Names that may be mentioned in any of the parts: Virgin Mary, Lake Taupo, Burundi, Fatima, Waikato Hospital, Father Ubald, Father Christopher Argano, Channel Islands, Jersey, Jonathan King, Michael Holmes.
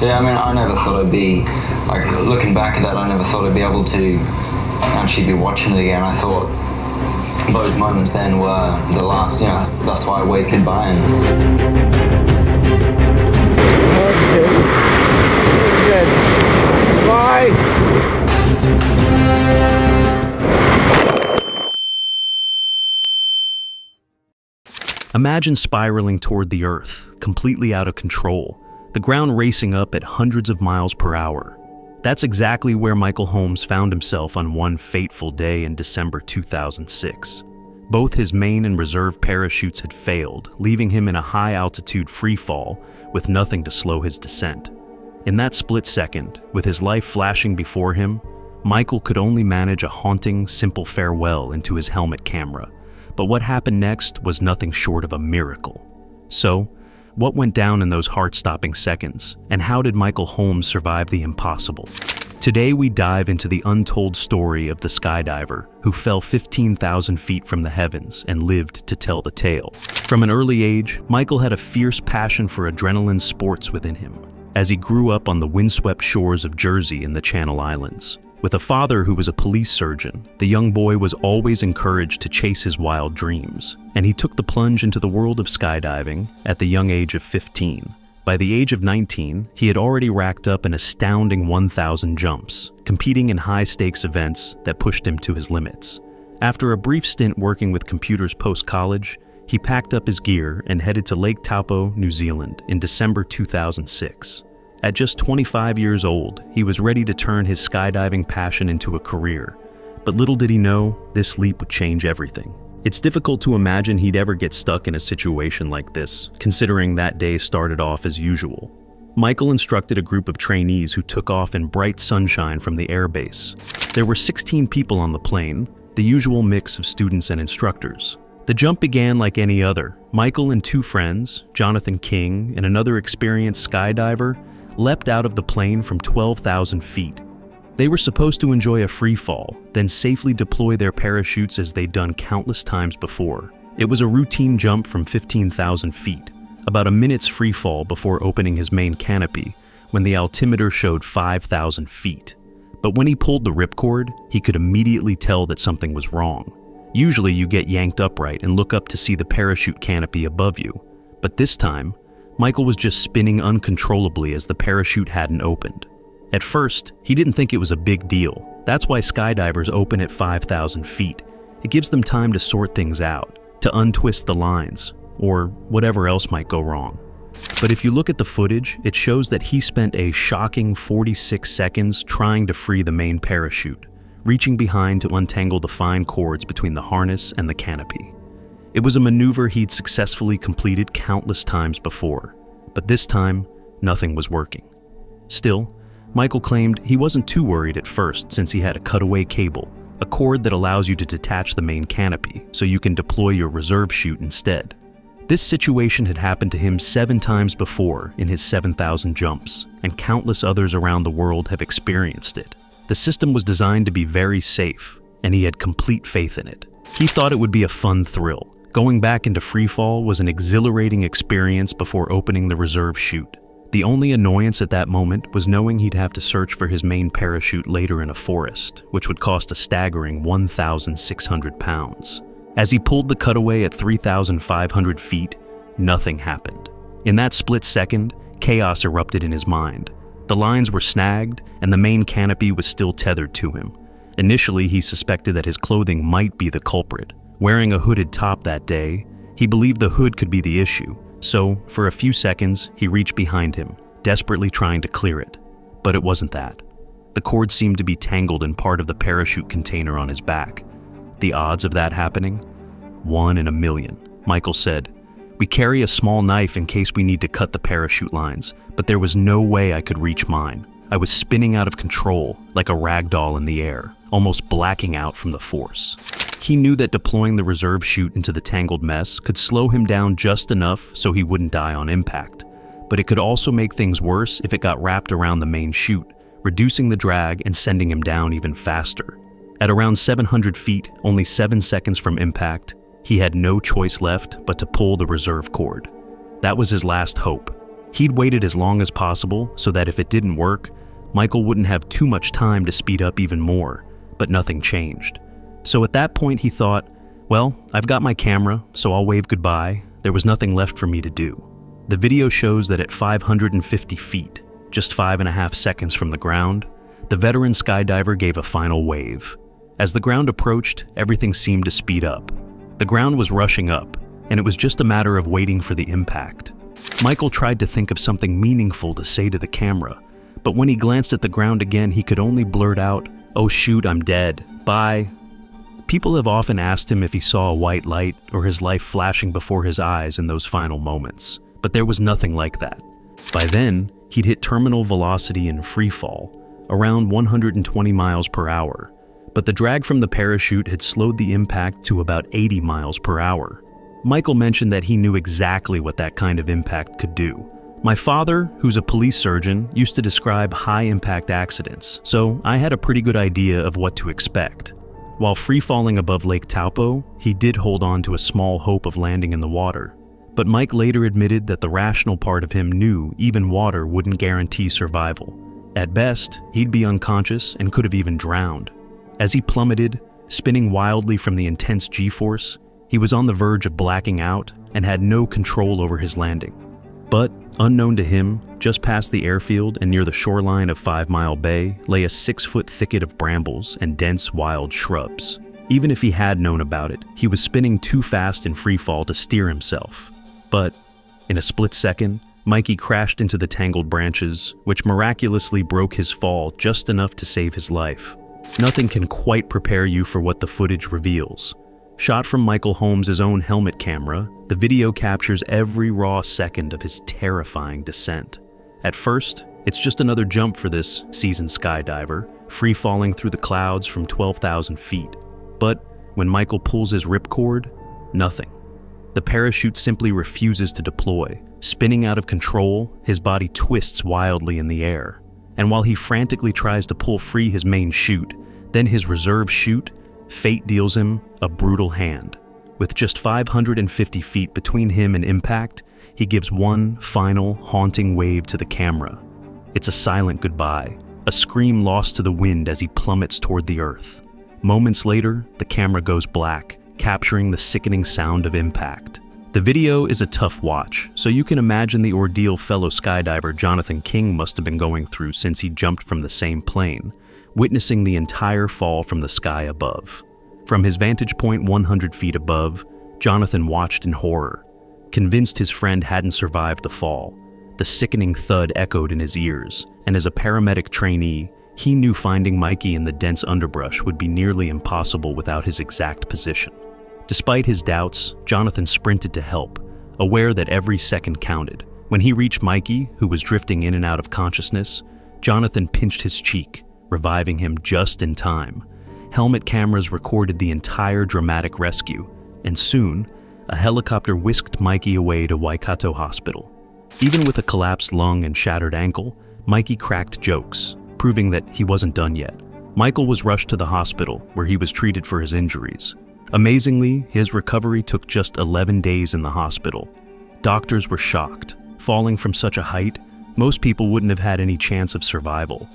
Yeah, I mean, I never thought I'd be, like, looking back at that, I never thought I'd be able to actually be watching it again. I thought those moments then were the last, you know, that's why I waved goodbye. Bye. Imagine spiraling toward the Earth, completely out of control, the ground racing up at hundreds of miles per hour. That's exactly where Michael Holmes found himself on one fateful day in December 2006. Both his main and reserve parachutes had failed, leaving him in a high-altitude freefall with nothing to slow his descent. In that split second, with his life flashing before him, Michael could only manage a haunting, simple farewell into his helmet camera. But what happened next was nothing short of a miracle. So, what went down in those heart-stopping seconds, and how did Michael Holmes survive the impossible? Today we dive into the untold story of the skydiver who fell 15,000 feet from the heavens and lived to tell the tale. From an early age, Michael had a fierce passion for adrenaline sports within him, as he grew up on the windswept shores of Jersey in the Channel Islands. With a father who was a police surgeon, the young boy was always encouraged to chase his wild dreams, and he took the plunge into the world of skydiving at the young age of 15. By the age of 19, he had already racked up an astounding 1,000 jumps, competing in high-stakes events that pushed him to his limits. After a brief stint working with computers post-college, he packed up his gear and headed to Lake Taupo, New Zealand in December 2006. At just 25 years old, he was ready to turn his skydiving passion into a career. But little did he know, this leap would change everything. It's difficult to imagine he'd ever get stuck in a situation like this, considering that day started off as usual. Michael instructed a group of trainees who took off in bright sunshine from the airbase. There were 16 people on the plane, the usual mix of students and instructors. The jump began like any other. Michael and two friends, Jonathan King and another experienced skydiver, leapt out of the plane from 12,000 feet. They were supposed to enjoy a free fall, then safely deploy their parachutes as they'd done countless times before. It was a routine jump from 15,000 feet, about a minute's free fall before opening his main canopy, when the altimeter showed 5,000 feet. But when he pulled the ripcord, he could immediately tell that something was wrong. Usually you get yanked upright and look up to see the parachute canopy above you, but this time, Michael was just spinning uncontrollably as the parachute hadn't opened. At first, he didn't think it was a big deal. That's why skydivers open at 5,000 feet. It gives them time to sort things out, to untwist the lines, or whatever else might go wrong. But if you look at the footage, it shows that he spent a shocking 46 seconds trying to free the main parachute, reaching behind to untangle the fine cords between the harness and the canopy. It was a maneuver he'd successfully completed countless times before, but this time, nothing was working. Still, Michael claimed he wasn't too worried at first since he had a cutaway cable, a cord that allows you to detach the main canopy so you can deploy your reserve chute instead. This situation had happened to him 7 times before in his 7,000 jumps, and countless others around the world have experienced it. The system was designed to be very safe, and he had complete faith in it. He thought it would be a fun thrill. Going back into freefall was an exhilarating experience before opening the reserve chute. The only annoyance at that moment was knowing he'd have to search for his main parachute later in a forest, which would cost a staggering 1,600 pounds. As he pulled the cutaway at 3,500 feet, nothing happened. In that split second, chaos erupted in his mind. The lines were snagged, and the main canopy was still tethered to him. Initially, he suspected that his clothing might be the culprit. Wearing a hooded top that day, he believed the hood could be the issue, so for a few seconds, he reached behind him, desperately trying to clear it. But it wasn't that. The cord seemed to be tangled in part of the parachute container on his back. The odds of that happening? 1 in a million, Michael said. We carry a small knife in case we need to cut the parachute lines, but there was no way I could reach mine. I was spinning out of control, like a ragdoll in the air, almost blacking out from the force. He knew that deploying the reserve chute into the tangled mess could slow him down just enough so he wouldn't die on impact, but it could also make things worse if it got wrapped around the main chute, reducing the drag and sending him down even faster. At around 700 feet, only 7 seconds from impact, he had no choice left but to pull the reserve cord. That was his last hope. He'd waited as long as possible so that if it didn't work, Michael wouldn't have too much time to speed up even more, but nothing changed. So at that point he thought, well, I've got my camera, so I'll wave goodbye. There was nothing left for me to do. The video shows that at 550 feet, just 5.5 seconds from the ground, the veteran skydiver gave a final wave. As the ground approached, everything seemed to speed up. The ground was rushing up, and it was just a matter of waiting for the impact. Michael tried to think of something meaningful to say to the camera, but when he glanced at the ground again, he could only blurt out, "Oh shoot, I'm dead. Bye." People have often asked him if he saw a white light or his life flashing before his eyes in those final moments, but there was nothing like that. By then, he'd hit terminal velocity in free fall, around 120 miles per hour, but the drag from the parachute had slowed the impact to about 80 miles per hour. Michael mentioned that he knew exactly what that kind of impact could do. My father, who's a police surgeon, used to describe high-impact accidents, so I had a pretty good idea of what to expect. While free-falling above Lake Taupo, he did hold on to a small hope of landing in the water, but Mike later admitted that the rational part of him knew even water wouldn't guarantee survival. At best, he'd be unconscious and could have even drowned. As he plummeted, spinning wildly from the intense G-force, he was on the verge of blacking out and had no control over his landing. But, unknown to him, just past the airfield and near the shoreline of 5 Mile Bay lay a 6-foot thicket of brambles and dense wild shrubs. Even if he had known about it, he was spinning too fast in freefall to steer himself. But, in a split second, Mikey crashed into the tangled branches, which miraculously broke his fall just enough to save his life. Nothing can quite prepare you for what the footage reveals. Shot from Michael Holmes' own helmet camera, the video captures every raw second of his terrifying descent. At first, it's just another jump for this seasoned skydiver, free-falling through the clouds from 12,000 feet. But when Michael pulls his ripcord, nothing. The parachute simply refuses to deploy. Spinning out of control, his body twists wildly in the air. And while he frantically tries to pull free his main chute, then his reserve chute, fate deals him a brutal hand. With just 550 feet between him and impact, he gives one final, haunting wave to the camera. It's a silent goodbye, a scream lost to the wind as he plummets toward the earth. Moments later, the camera goes black, capturing the sickening sound of impact. The video is a tough watch, so you can imagine the ordeal fellow skydiver Jonathan King must have been going through since he jumped from the same plane, witnessing the entire fall from the sky above. From his vantage point 100 feet above, Jonathan watched in horror, convinced his friend hadn't survived the fall. The sickening thud echoed in his ears, and as a paramedic trainee, he knew finding Mikey in the dense underbrush would be nearly impossible without his exact position. Despite his doubts, Jonathan sprinted to help, aware that every second counted. When he reached Mikey, who was drifting in and out of consciousness, Jonathan pinched his cheek, reviving him just in time. Helmet cameras recorded the entire dramatic rescue, and soon, a helicopter whisked Mikey away to Waikato Hospital. Even with a collapsed lung and shattered ankle, Mikey cracked jokes, proving that he wasn't done yet. Michael was rushed to the hospital, where he was treated for his injuries. Amazingly, his recovery took just 11 days in the hospital. Doctors were shocked. Falling from such a height, most people wouldn't have had any chance of survival.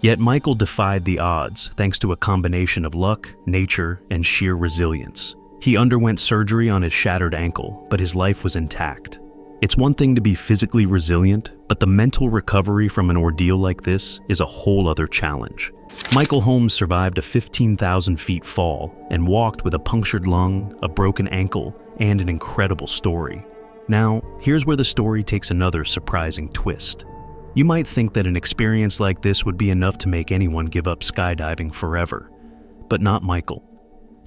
Yet Michael defied the odds thanks to a combination of luck, nature, and sheer resilience. He underwent surgery on his shattered ankle, but his life was intact. It's one thing to be physically resilient, but the mental recovery from an ordeal like this is a whole other challenge. Michael Holmes survived a 15,000 feet fall and walked with a punctured lung, a broken ankle, and an incredible story. Now, here's where the story takes another surprising twist. You might think that an experience like this would be enough to make anyone give up skydiving forever, but not Michael.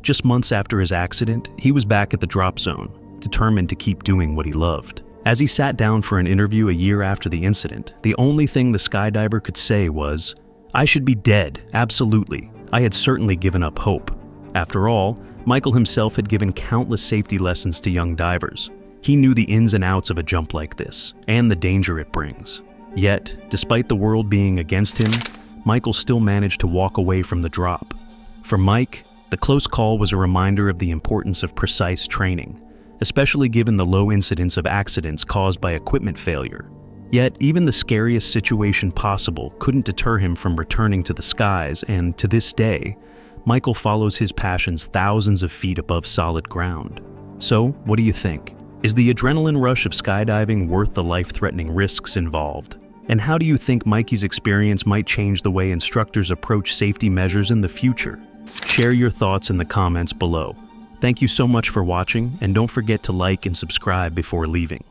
Just months after his accident, he was back at the drop zone, determined to keep doing what he loved. As he sat down for an interview a year after the incident, the only thing the skydiver could say was, "I should be dead, absolutely. I had certainly given up hope." After all, Michael himself had given countless safety lessons to young divers. He knew the ins and outs of a jump like this, and the danger it brings. Yet, despite the world being against him, Michael still managed to walk away from the drop. For Mike, the close call was a reminder of the importance of precise training, especially given the low incidence of accidents caused by equipment failure. Yet, even the scariest situation possible couldn't deter him from returning to the skies, and to this day, Michael follows his passions thousands of feet above solid ground. So, what do you think? Is the adrenaline rush of skydiving worth the life-threatening risks involved? And how do you think Mikey's experience might change the way instructors approach safety measures in the future? Share your thoughts in the comments below. Thank you so much for watching, and don't forget to like and subscribe before leaving.